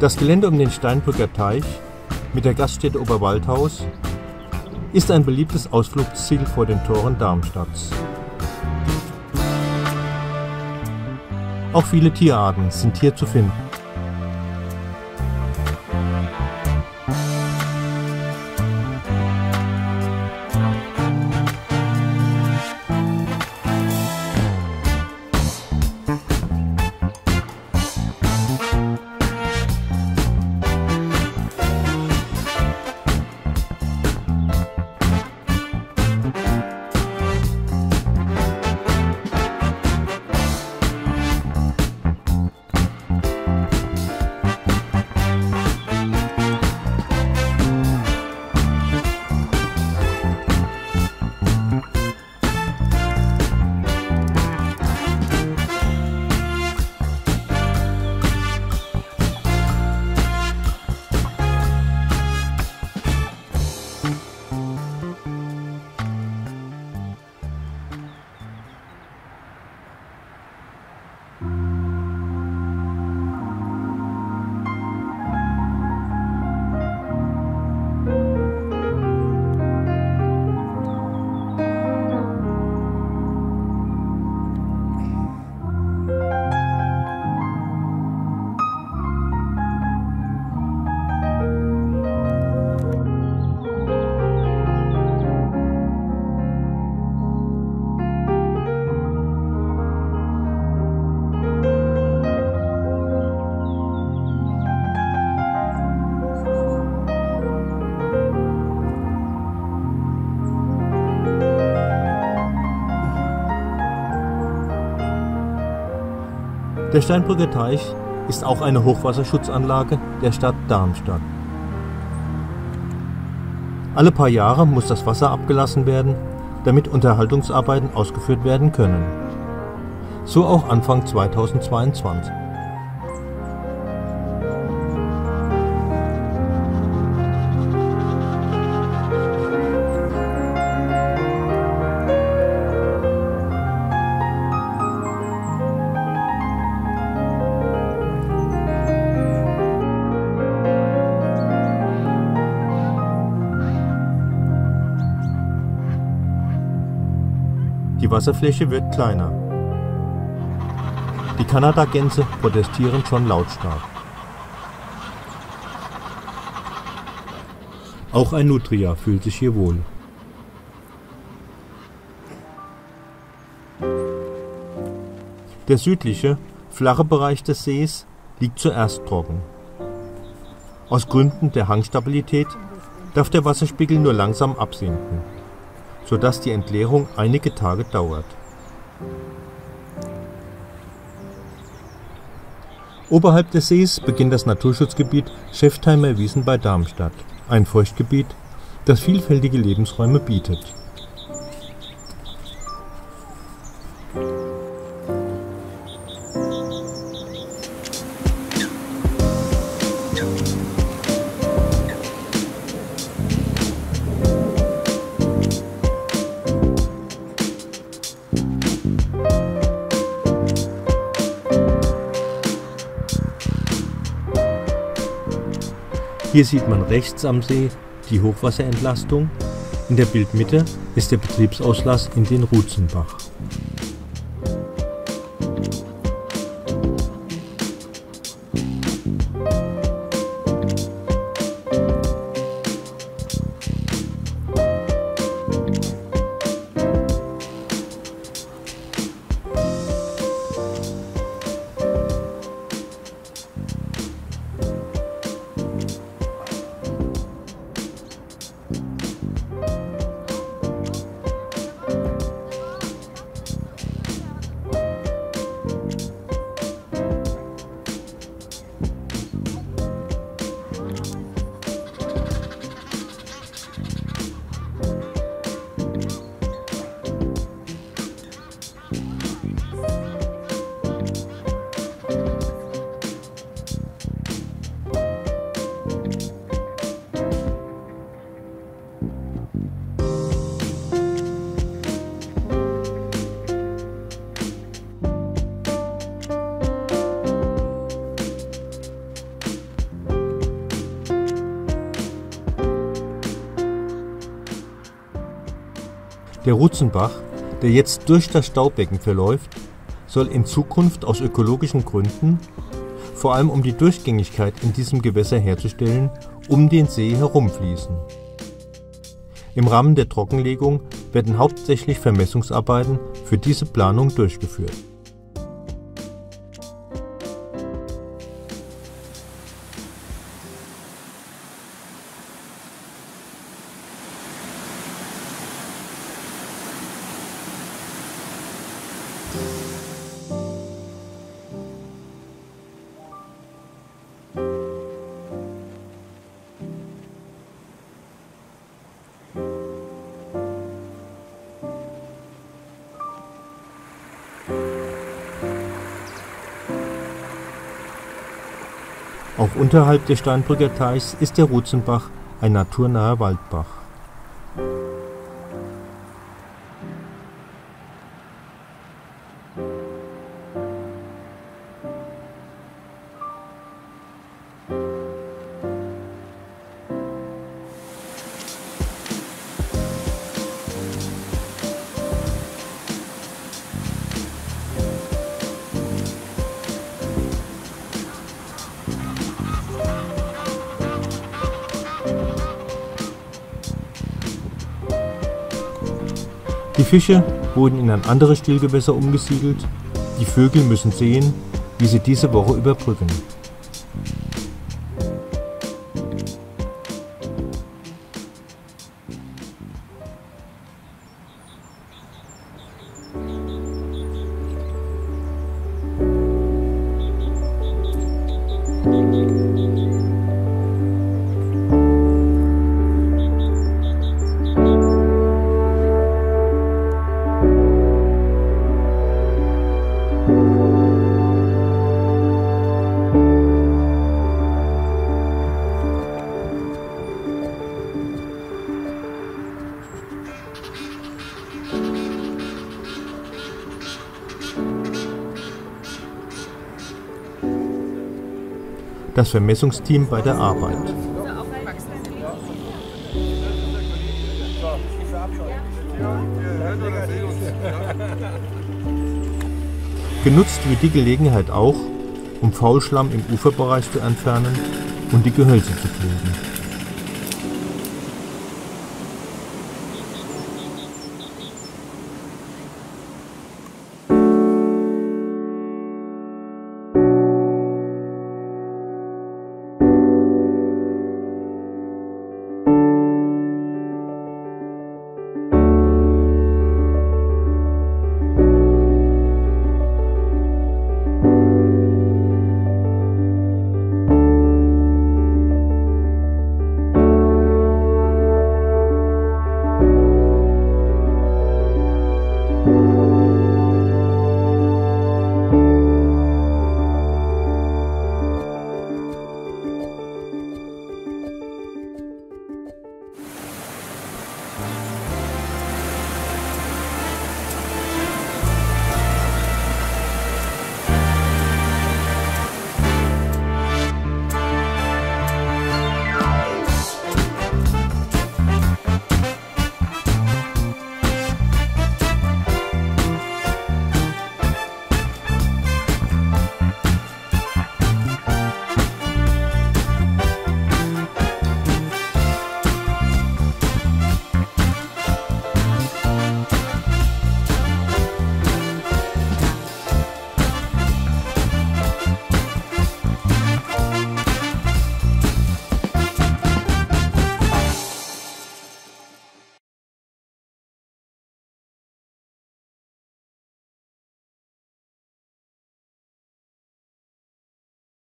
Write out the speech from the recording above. Das Gelände um den Steinbrücker Teich mit der Gaststätte Oberwaldhaus ist ein beliebtes Ausflugsziel vor den Toren Darmstadts. Auch viele Tierarten sind hier zu finden. Der Steinbrücker Teich ist auch eine Hochwasserschutzanlage der Stadt Darmstadt. Alle paar Jahre muss das Wasser abgelassen werden, damit Unterhaltungsarbeiten ausgeführt werden können. So auch Anfang 2022. Die Wasserfläche wird kleiner. Die Kanadagänse protestieren schon lautstark. Auch ein Nutria fühlt sich hier wohl. Der südliche, flache Bereich des Sees liegt zuerst trocken. Aus Gründen der Hangstabilität darf der Wasserspiegel nur langsam absinken, sodass die Entleerung einige Tage dauert. Oberhalb des Sees beginnt das Naturschutzgebiet Scheftheimer Wiesen bei Darmstadt, ein Feuchtgebiet, das vielfältige Lebensräume bietet. Hier sieht man rechts am See die Hochwasserentlastung, in der Bildmitte ist der Betriebsauslass in den Ruthsenbach. Der Ruthsenbach, der jetzt durch das Staubecken verläuft, soll in Zukunft aus ökologischen Gründen, vor allem um die Durchgängigkeit in diesem Gewässer herzustellen, um den See herumfließen. Im Rahmen der Trockenlegung werden hauptsächlich Vermessungsarbeiten für diese Planung durchgeführt. Auch unterhalb des Steinbrücker Teichs ist der Ruthsenbach ein naturnaher Waldbach. Die Fische wurden in ein anderes Stillgewässer umgesiedelt. Die Vögel müssen sehen, wie sie diese Woche überbrücken. Das Vermessungsteam bei der Arbeit. Genutzt wird die Gelegenheit auch, um Faulschlamm im Uferbereich zu entfernen und die Gehölze zu pflegen.